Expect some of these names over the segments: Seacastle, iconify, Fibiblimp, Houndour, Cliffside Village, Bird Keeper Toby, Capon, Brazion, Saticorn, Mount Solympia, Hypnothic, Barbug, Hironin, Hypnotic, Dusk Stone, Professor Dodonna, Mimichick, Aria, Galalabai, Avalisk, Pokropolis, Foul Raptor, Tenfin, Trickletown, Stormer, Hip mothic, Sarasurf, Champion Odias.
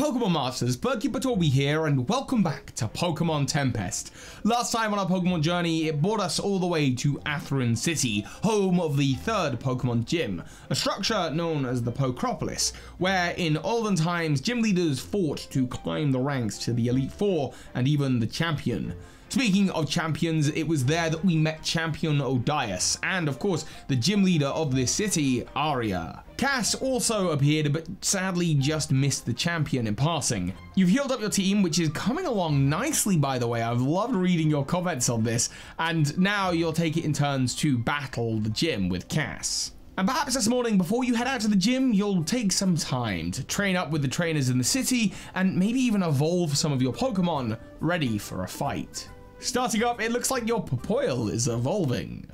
Pokemon Masters, Bird Keeper Toby here, and welcome back to Pokemon Tempest. Last time on our Pokemon journey, it brought us all the way to Atherin City, home of the third Pokemon gym, a structure known as the Pokropolis, where in olden times gym leaders fought to climb the ranks to the Elite Four and even the Champion. Speaking of champions, it was there that we met Champion Odias, and of course, the gym leader of this city, Aria. Cass also appeared, but sadly just missed the champion in passing. You've healed up your team, which is coming along nicely, by the way. I've loved reading your comments on this, and now you'll take it in turns to battle the gym with Cass. And perhaps this morning, before you head out to the gym, you'll take some time to train up with the trainers in the city, and maybe even evolve some of your Pokemon ready for a fight. Starting up, it looks like your Papoil is evolving.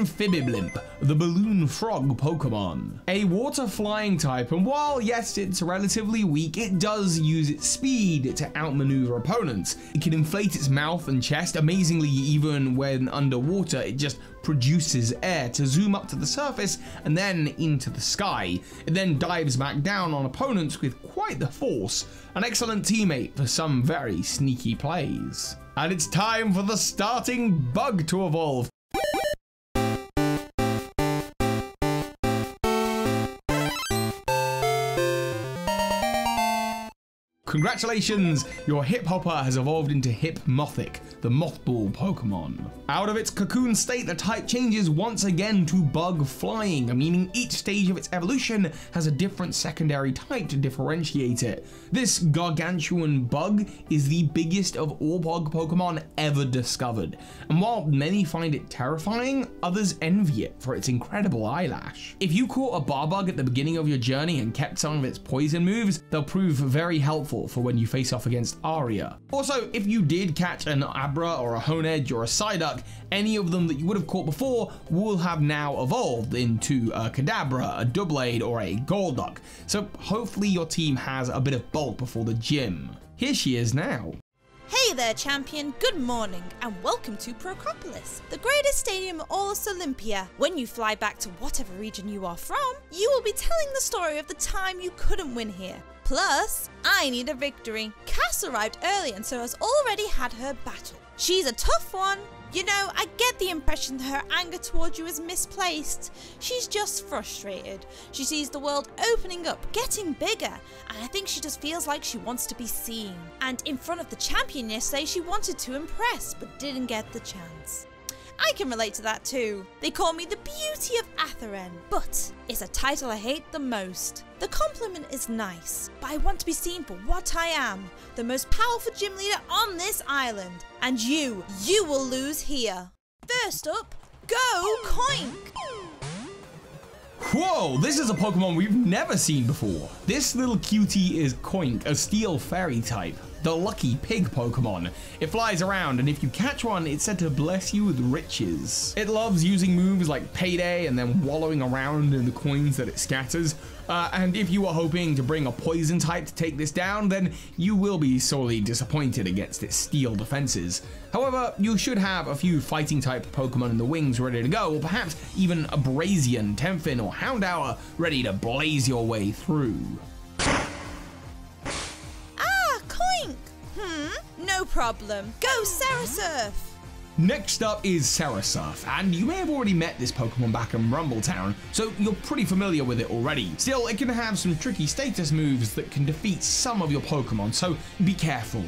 Fibiblimp, the balloon frog Pokemon. A water flying type, and while yes, it's relatively weak, it does use its speed to outmaneuver opponents. It can inflate its mouth and chest, amazingly even when underwater, it just produces air to zoom up to the surface and then into the sky. It then dives back down on opponents with quite the force. An excellent teammate for some very sneaky plays. And it's time for the starting bug to evolve. Congratulations, your Hip Hopper has evolved into Hip Mothic, the mothball Pokemon. Out of its cocoon state, the type changes once again to bug flying, meaning each stage of its evolution has a different secondary type to differentiate it. This gargantuan bug is the biggest of all bug Pokemon ever discovered, and while many find it terrifying, others envy it for its incredible eyelash. If you caught a Barbug at the beginning of your journey and kept some of its poison moves, they'll prove very helpful for when you face off against Aria. Also, if you did catch an Abra or a Honedge or a Psyduck, any of them that you would have caught before will have now evolved into a Kadabra, a Doublade, or a Golduck. So hopefully your team has a bit of bulk before the gym. Here she is now. Hey there, champion, good morning, and welcome to Pokropolis, the greatest stadium in all of Solympia. When you fly back to whatever region you are from, you will be telling the story of the time you couldn't win here. Plus, I need a victory. Cass arrived early and so has already had her battle. She's a tough one. You know, I get the impression that her anger towards you is misplaced. She's just frustrated. She sees the world opening up, getting bigger, and I think she just feels like she wants to be seen. And in front of the champion yesterday, she wanted to impress, but didn't get the chance. I can relate to that too. They call me the Beauty of Atherin, but it's a title I hate the most. The compliment is nice, but I want to be seen for what I am, the most powerful gym leader on this island. And you will lose here. First up, go Coink! Whoa, this is a Pokemon we've never seen before. This little cutie is Coink, a steel fairy type. The lucky pig Pokemon. It flies around, and if you catch one, it's said to bless you with riches. It loves using moves like Payday and then wallowing around in the coins that it scatters. And if you are hoping to bring a poison type to take this down, then you will be sorely disappointed against its steel defenses. However, you should have a few fighting type Pokemon in the wings ready to go, or perhaps even a Brazion, Tenfin, or Houndour ready to blaze your way through. No problem. Go Sarasurf! Next up is Sarasurf, and you may have already met this Pokemon back in Rumbletown, so you're pretty familiar with it already. Still, it can have some tricky status moves that can defeat some of your Pokemon, so be careful.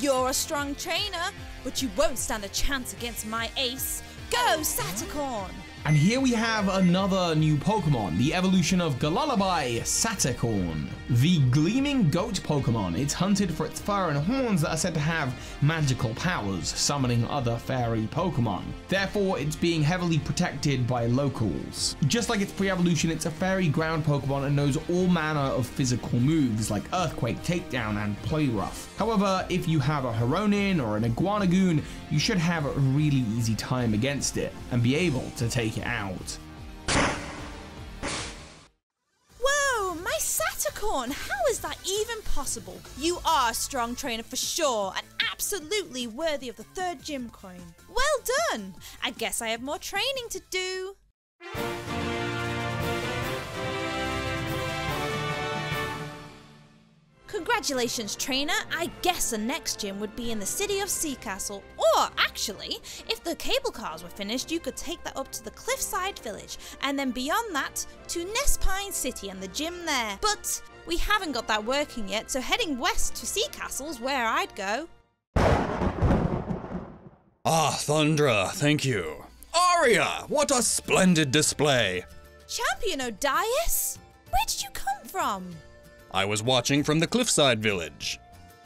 You're a strong trainer, but you won't stand a chance against my ace. Go Saticorn! And here we have another new Pokemon, the evolution of Galalabai, Saticorn. The Gleaming Goat Pokemon, it's hunted for its fur and horns that are said to have magical powers, summoning other fairy Pokemon. Therefore, it's being heavily protected by locals. Just like its pre-evolution, it's a fairy ground Pokemon and knows all manner of physical moves like Earthquake, Takedown, and Play Rough. However, if you have a Hironin or an Iguanagoon, you should have a really easy time against it and be able to take it out. Whoa, my Saticorn! Saticorn, how is that even possible? You are a strong trainer for sure, and absolutely worthy of the 3rd gym coin. Well done! I guess I have more training to do. Congratulations, trainer! I guess the next gym would be in the city of Seacastle. Or, actually, if the cable cars were finished, you could take that up to the Cliffside Village, and then beyond that, to Nespine City and the gym there. But we haven't got that working yet, so heading west to Seacastle's where I'd go. Ah, Thundra, thank you. Aria, what a splendid display! Champion Odias? Where did you come from? I was watching from the Cliffside Village.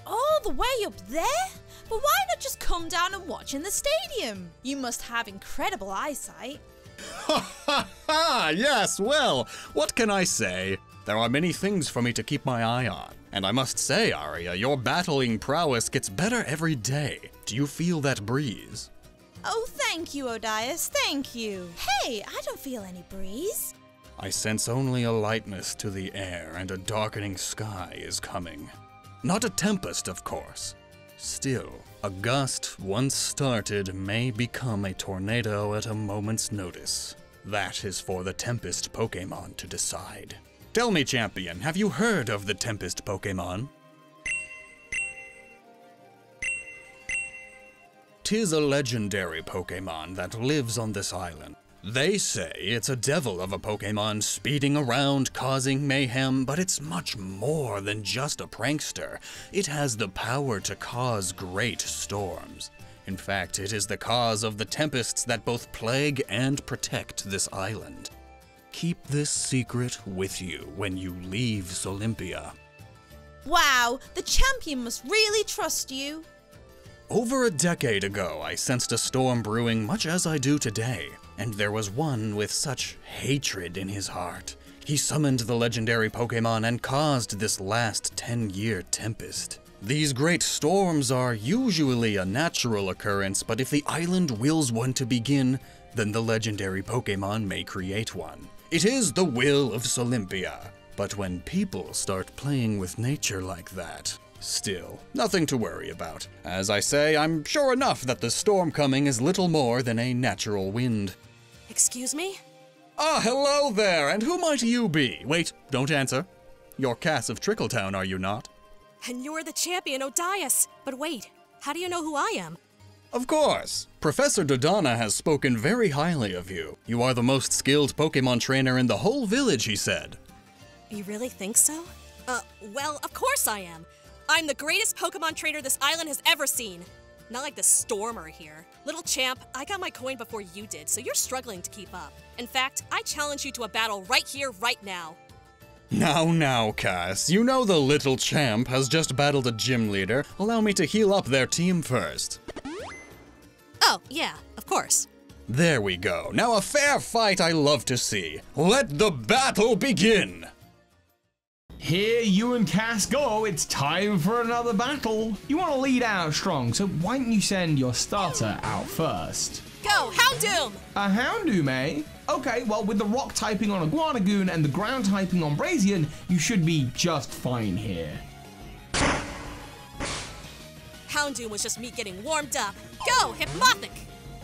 All the way up there? But why not just come down and watch in the stadium? You must have incredible eyesight. Ha ha ha! Yes, well, what can I say? There are many things for me to keep my eye on. And I must say, Aria, your battling prowess gets better every day. Do you feel that breeze? Oh, thank you, Odias, thank you. Hey, I don't feel any breeze. I sense only a lightness to the air, and a darkening sky is coming. Not a tempest, of course. Still, a gust once started may become a tornado at a moment's notice. That is for the Tempest Pokemon to decide. Tell me, champion, have you heard of the Tempest Pokemon? 'Tis a legendary Pokemon that lives on this island. They say it's a devil of a Pokemon speeding around, causing mayhem, but it's much more than just a prankster. It has the power to cause great storms. In fact, it is the cause of the tempests that both plague and protect this island. Keep this secret with you when you leave Solympia. Wow, the champion must really trust you. Over a decade ago, I sensed a storm brewing much as I do today, and there was one with such hatred in his heart. He summoned the legendary Pokemon and caused this last 10-year tempest. These great storms are usually a natural occurrence, but if the island wills one to begin, then the legendary Pokemon may create one. It is the will of Solympia. But when people start playing with nature like that, still, nothing to worry about. As I say, I'm sure enough that the storm coming is little more than a natural wind. Excuse me? Ah, hello there, and who might you be? Wait, don't answer. You're Cass of Trickletown, are you not? And you're the champion, Odias. But wait, how do you know who I am? Of course. Professor Dodonna has spoken very highly of you. You are the most skilled Pokemon trainer in the whole village, he said. You really think so? Well, of course I am. I'm the greatest Pokemon trainer this island has ever seen. Not like the stormer here. Little champ, I got my coin before you did, so you're struggling to keep up. In fact, I challenge you to a battle right here, right now. Now, Cass, you know the little champ has just battled a gym leader. Allow me to heal up their team first. Oh, yeah, of course. There we go. Now a fair fight I love to see. Let the battle begin! Here you and Cass go, it's time for another battle. You want to lead out strong, so why don't you send your starter out first? Go, Houndoom! A Houndoom, eh? Okay, well, with the rock typing on Iguanagoon and the ground typing on Brazian, you should be just fine here. Houndoom was just me getting warmed up. Go, Hip Mothic!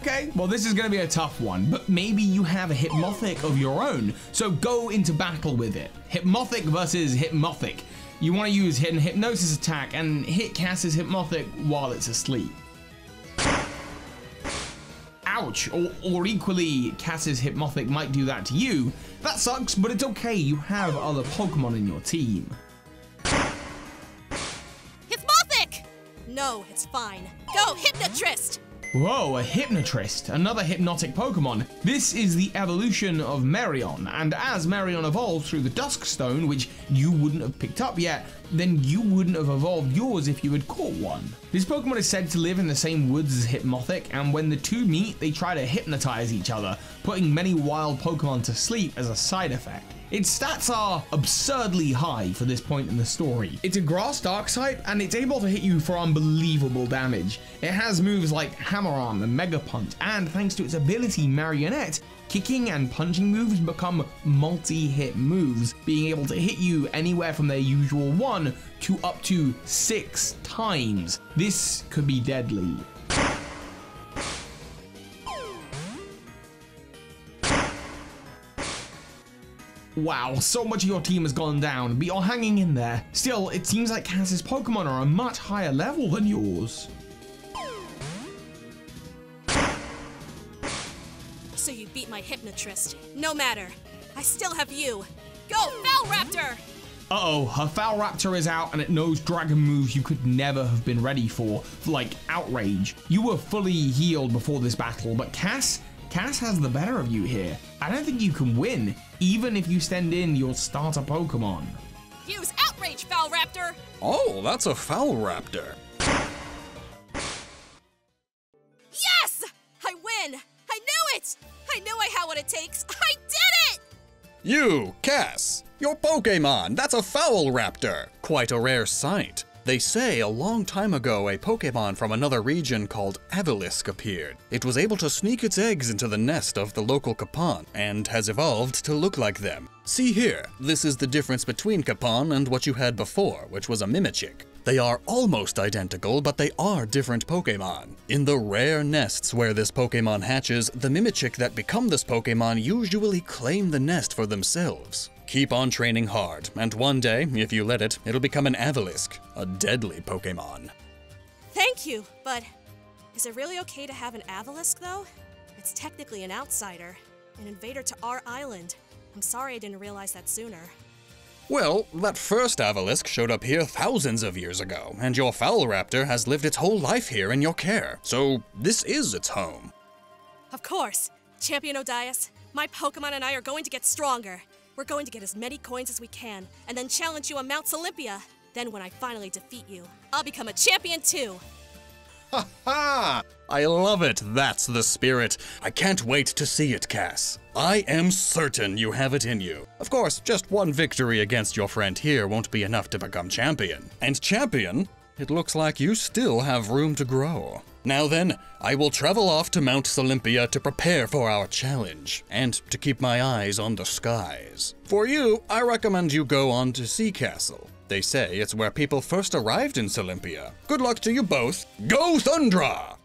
Okay, well, this is going to be a tough one, but maybe you have a Hypnothic of your own, so go into battle with it. Hypnothic versus Hypnothic. You want to use hidden hypnosis attack and hit Cass's Hypnothic while it's asleep. Ouch, or equally, Cass's Hypnothic might do that to you. That sucks, but it's okay, you have other Pokemon in your team. Hypnothic! No, it's fine. Go, Hypnotrist! Whoa, a Hypnotrist, another hypnotic Pokemon. This is the evolution of Marion, and as Marion evolves through the Dusk Stone, which you wouldn't have picked up yet, then you wouldn't have evolved yours if you had caught one. This Pokemon is said to live in the same woods as Hypnothic, and when the two meet, they try to hypnotize each other, putting many wild Pokemon to sleep as a side effect. Its stats are absurdly high for this point in the story. It's a grass dark type, and it's able to hit you for unbelievable damage. It has moves like Hammer Arm and Mega Punch, and thanks to its ability Marionette, kicking and punching moves become multi-hit moves, being able to hit you anywhere from their usual 1 to up to 6 times. This could be deadly. Wow, so much of your team has gone down, but you're hanging in there. Still, it seems like Cass's Pokemon are a much higher level than yours. So you beat my Hypnotrist. No matter. I still have you. Go, Foul Raptor! Uh-oh, her Foul Raptor is out and it knows dragon moves you could never have been ready for, like Outrage. You were fully healed before this battle, but Cass has the better of you here. I don't think you can win, even if you send in your starter Pokemon. Use Outrage, Foul Raptor! Oh, that's a Foul Raptor. Yes! I win! I knew it! I knew I had what it takes! I did it! You, Cass! Your Pokemon, that's a Foul Raptor! Quite a rare sight. They say a long time ago a Pokemon from another region called Avalisk appeared. It was able to sneak its eggs into the nest of the local Capon, and has evolved to look like them. See here, this is the difference between Capon and what you had before, which was a Mimichick. They are almost identical, but they are different Pokemon. In the rare nests where this Pokemon hatches, the Mimichick that become this Pokemon usually claim the nest for themselves. Keep on training hard, and one day, if you let it, it'll become an Avalisk, a deadly Pokemon. Thank you, but is it really okay to have an Avalisk, though? It's technically an outsider, an invader to our island. I'm sorry I didn't realize that sooner. Well, that first Avalisk showed up here thousands of years ago, and your Foul Raptor has lived its whole life here in your care, so this is its home. Of course! Champion Odias, my Pokemon and I are going to get stronger. We're going to get as many coins as we can, and then challenge you on Mount Solympia. Then when I finally defeat you, I'll become a champion too! Ha ha! I love it, that's the spirit. I can't wait to see it, Cass. I am certain you have it in you. Of course, just one victory against your friend here won't be enough to become champion. And champion, it looks like you still have room to grow. Now then, I will travel off to Mount Solympia to prepare for our challenge, and to keep my eyes on the skies. For you, I recommend you go on to Seacastle. They say it's where people first arrived in Solympia. Good luck to you both. Go Thundra!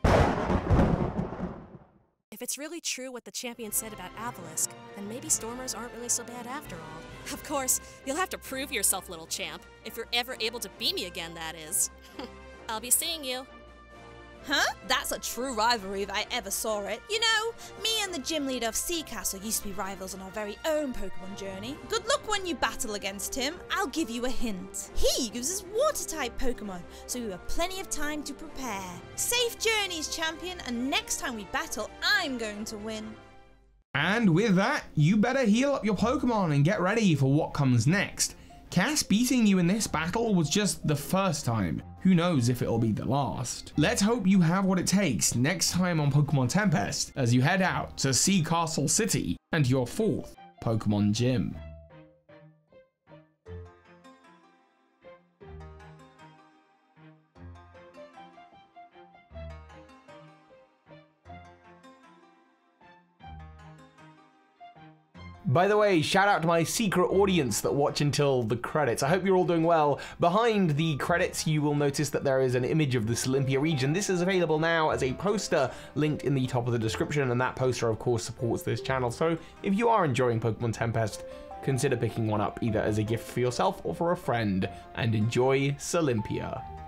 If it's really true what the champion said about Avalisk, then maybe Stormers aren't really so bad after all. Of course, you'll have to prove yourself, little champ. If you're ever able to beat me again, that is. I'll be seeing you. Huh? That's a true rivalry if I ever saw it. You know, me and the gym leader of Seacastle used to be rivals on our very own Pokemon journey. Good luck when you battle against him. I'll give you a hint. He uses water-type Pokemon, so you have plenty of time to prepare. Safe journeys, champion, and next time we battle, I'm going to win. And with that, you better heal up your Pokemon and get ready for what comes next. Cass beating you in this battle was just the first time. Who knows if it'll be the last. Let's hope you have what it takes next time on Pokemon Tempest as you head out to Seacastle City and your 4th Pokemon Gym. By the way, shout out to my secret audience that watch until the credits. I hope you're all doing well. Behind the credits, you will notice that there is an image of the Solympia region. This is available now as a poster linked in the top of the description, and that poster, of course, supports this channel. So if you are enjoying Pokemon Tempest, consider picking one up either as a gift for yourself or for a friend, and enjoy Solympia.